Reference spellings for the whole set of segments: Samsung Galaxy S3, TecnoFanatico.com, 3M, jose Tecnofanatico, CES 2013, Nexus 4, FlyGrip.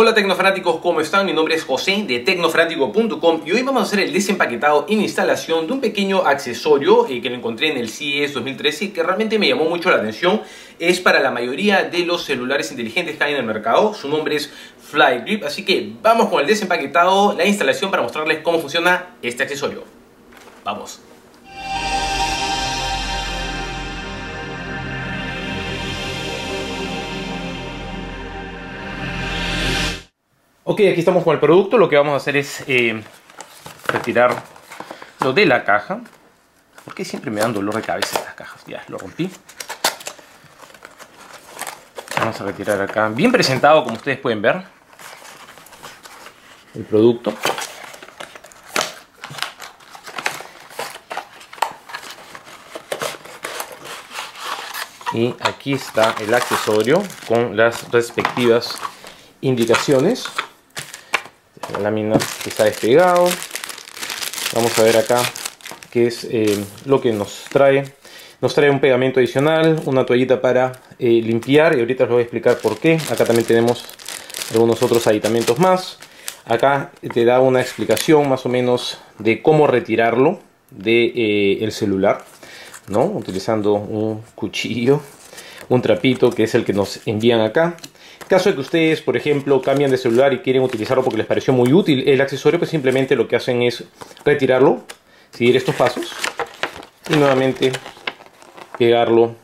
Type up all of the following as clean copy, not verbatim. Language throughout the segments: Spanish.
Hola Tecnofanáticos, ¿cómo están? Mi nombre es José de TecnoFanatico.com y hoy vamos a hacer el desempaquetado y la instalación de un pequeño accesorio que lo encontré en el CES 2013 y que realmente me llamó mucho la atención. Es para la mayoría de los celulares inteligentes que hay en el mercado. Su nombre es FlyGrip, así que vamos con el desempaquetado, la instalación para mostrarles cómo funciona este accesorio. ¡Vamos! Ok, aquí estamos con el producto. Lo que vamos a hacer es retirarlo de la caja. Porque siempre me dan dolor de cabeza las cajas. Ya, lo rompí. Vamos a retirar acá. Bien presentado, como ustedes pueden ver. El producto. Y aquí está el accesorio con las respectivas indicaciones. La lámina que está despegado. Vamos a ver acá qué es lo que nos trae. Nos trae un pegamento adicional, una toallita para limpiar, y ahorita os voy a explicar por qué. Acá también tenemos algunos otros aditamentos más. Acá te da una explicación más o menos de cómo retirarlo del celular, ¿no? Utilizando un cuchillo, un trapito, que es el que nos envían acá. Caso de que ustedes, por ejemplo, cambian de celular y quieren utilizarlo porque les pareció muy útil el accesorio, pues simplemente lo que hacen es retirarlo, seguir estos pasos y nuevamente pegarlo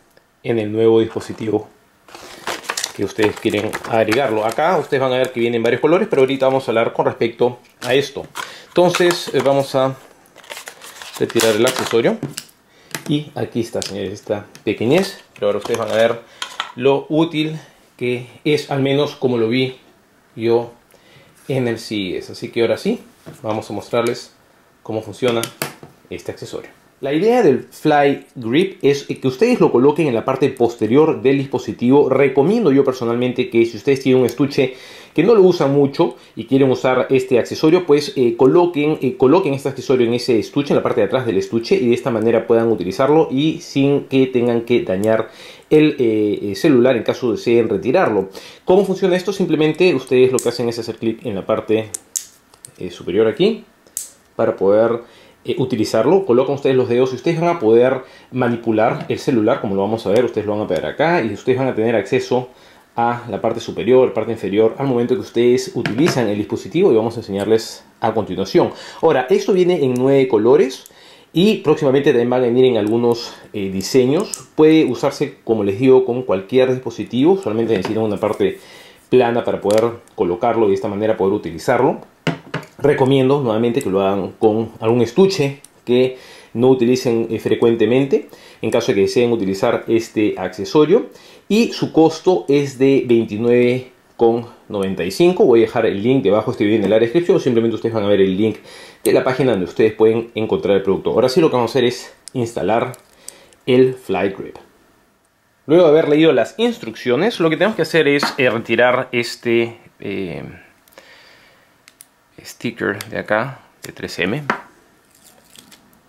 en el nuevo dispositivo que ustedes quieren agregarlo. Acá ustedes van a ver que vienen varios colores, pero ahorita vamos a hablar con respecto a esto. Entonces vamos a retirar el accesorio y aquí está, señores, esta pequeñez, pero ahora ustedes van a ver lo útil que es, al menos como lo vi yo en el CES. Así que ahora sí, vamos a mostrarles cómo funciona este accesorio. La idea del Fly Grip es que ustedes lo coloquen en la parte posterior del dispositivo. Recomiendo yo personalmente que si ustedes tienen un estuche que no lo usan mucho y quieren usar este accesorio, pues coloquen este accesorio en ese estuche, en la parte de atrás del estuche, y de esta manera puedan utilizarlo y sin que tengan que dañar el celular en caso deseen retirarlo. ¿Cómo funciona esto? Simplemente ustedes lo que hacen es hacer clic en la parte superior aquí para poder utilizarlo. Colocan ustedes los dedos y ustedes van a poder manipular el celular, como lo vamos a ver. Ustedes lo van a pegar acá y ustedes van a tener acceso a la parte superior, parte inferior, al momento que ustedes utilizan el dispositivo, y vamos a enseñarles a continuación. Ahora, esto viene en 9 colores y próximamente también van a venir en algunos diseños. Puede usarse, como les digo, con cualquier dispositivo, solamente necesitan una parte plana para poder colocarlo y de esta manera poder utilizarlo. Recomiendo nuevamente que lo hagan con algún estuche que no utilicen frecuentemente, en caso de que deseen utilizar este accesorio. Y su costo es de $29.95. Voy a dejar el link debajo de este video en la descripción. Simplemente ustedes van a ver el link de la página donde ustedes pueden encontrar el producto. Ahora sí, lo que vamos a hacer es instalar el FlyGrip. Luego de haber leído las instrucciones, lo que tenemos que hacer es retirar este sticker de acá, de 3M.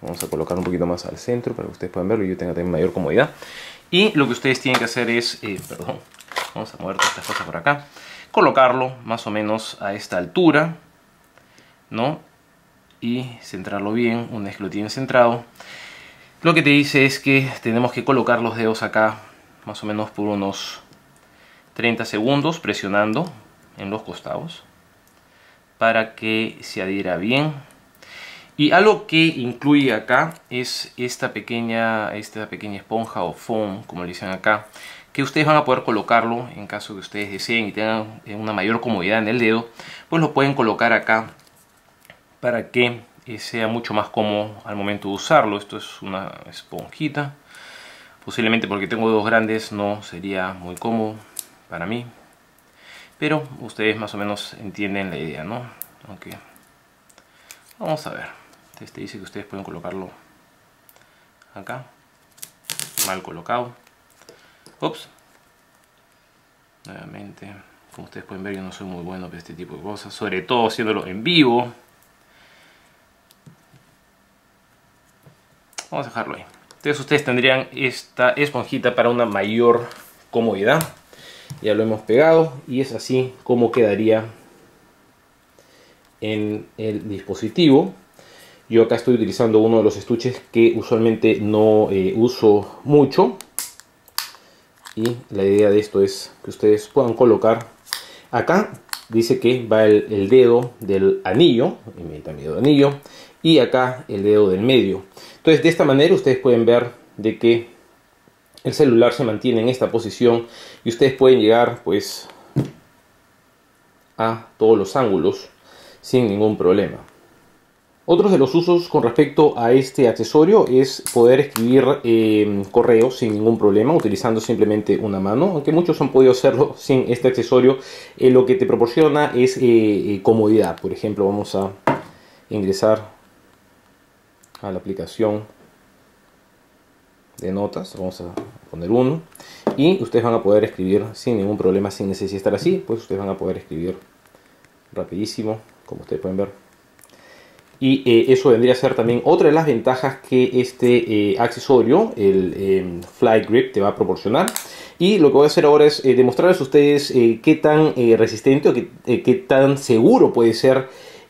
Vamos a colocar un poquito más al centro para que ustedes puedan verlo y yo tenga también mayor comodidad. Y lo que ustedes tienen que hacer es, vamos a mover todas estas cosas por acá, colocarlo más o menos a esta altura, ¿no? Y centrarlo bien. Una vez que lo tienen centrado, lo que te dice es que tenemos que colocar los dedos acá más o menos por unos 30 segundos, presionando en los costados para que se adhiera bien. Y algo que incluye acá es esta pequeña esponja o foam, como le dicen acá, que ustedes van a poder colocarlo en caso que ustedes deseen y tengan una mayor comodidad en el dedo, pues lo pueden colocar acá para que sea mucho más cómodo al momento de usarlo. Esto es una esponjita, posiblemente porque tengo dedos grandes no sería muy cómodo para mí, pero ustedes más o menos entienden la idea, ¿no? Aunque vamos a ver. Este dice que ustedes pueden colocarlo acá, mal colocado. Ups. Nuevamente, como ustedes pueden ver, yo no soy muy bueno para este tipo de cosas, sobre todo haciéndolo en vivo. Vamos a dejarlo ahí. Entonces ustedes tendrían esta esponjita para una mayor comodidad. Ya lo hemos pegado y es así como quedaría en el dispositivo. Yo acá estoy utilizando uno de los estuches que usualmente no uso mucho. Y la idea de esto es que ustedes puedan colocar acá. Dice que va el dedo del anillo, y acá el dedo del medio. Entonces de esta manera ustedes pueden ver de que el celular se mantiene en esta posición y ustedes pueden llegar pues a todos los ángulos sin ningún problema. Otros de los usos con respecto a este accesorio es poder escribir correos sin ningún problema, utilizando simplemente una mano, aunque muchos han podido hacerlo sin este accesorio. Lo que te proporciona es comodidad. Por ejemplo, vamos a ingresar a la aplicación de notas, vamos a poner uno, y ustedes van a poder escribir sin ningún problema, sin necesidad de estar así, pues ustedes van a poder escribir rapidísimo, como ustedes pueden ver. Y eso vendría a ser también otra de las ventajas que este accesorio, el FlyGrip, te va a proporcionar. Y lo que voy a hacer ahora es demostrarles a ustedes qué tan resistente o qué tan seguro puede ser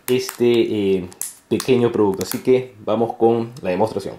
este pequeño producto. Así que vamos con la demostración.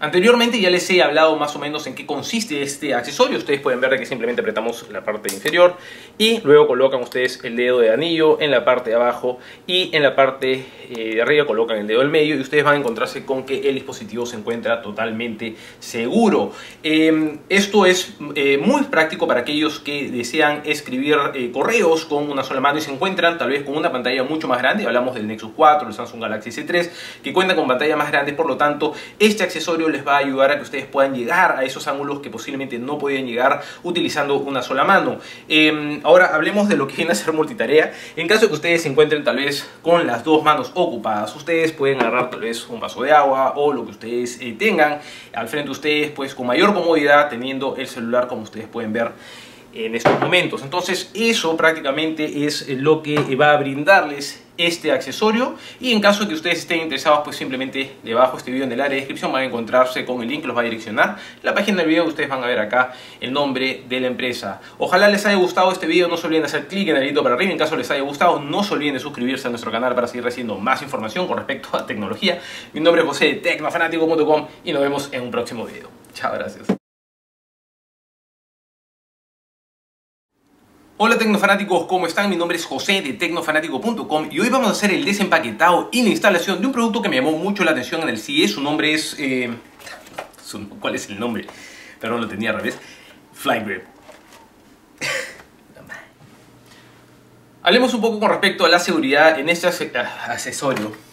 Anteriormente ya les he hablado más o menos en qué consiste este accesorio. Ustedes pueden ver que simplemente apretamos la parte inferior y luego colocan ustedes el dedo de anillo en la parte de abajo, y en la parte de arriba colocan el dedo del medio, y ustedes van a encontrarse con que el dispositivo se encuentra totalmente seguro. Esto es muy práctico para aquellos que desean escribir correos con una sola mano y se encuentran tal vez con una pantalla mucho más grande. Hablamos del Nexus 4, el Samsung Galaxy S3, que cuentan con pantallas más grandes. Por lo tanto, este accesorio les va a ayudar a que ustedes puedan llegar a esos ángulos que posiblemente no podían llegar utilizando una sola mano. Ahora hablemos de lo que viene a ser multitarea. En caso de que ustedes se encuentren tal vez con las dos manos ocupadas, ustedes pueden agarrar tal vez un vaso de agua o lo que ustedes tengan al frente de ustedes, pues con mayor comodidad, teniendo el celular como ustedes pueden ver en estos momentos. Entonces eso prácticamente es lo que va a brindarles este accesorio. Y en caso de que ustedes estén interesados, pues simplemente debajo de este video, en el área de descripción, van a encontrarse con el link que los va a direccionar. La página del video, ustedes van a ver acá el nombre de la empresa. Ojalá les haya gustado este video. No se olviden de hacer clic en el dedito para arriba. En caso les haya gustado, no se olviden de suscribirse a nuestro canal para seguir recibiendo más información con respecto a tecnología. Mi nombre es José de TecnoFanatico.com y nos vemos en un próximo video. Chao, gracias. Hola Tecnofanáticos, ¿cómo están? Mi nombre es José de TecnoFanatico.com y hoy vamos a hacer el desempaquetado y la instalación de un producto que me llamó mucho la atención en el CES. Su nombre es... ¿cuál es el nombre? Perdón, lo tenía al revés. FlyGrip. Hablemos un poco con respecto a la seguridad en este accesorio.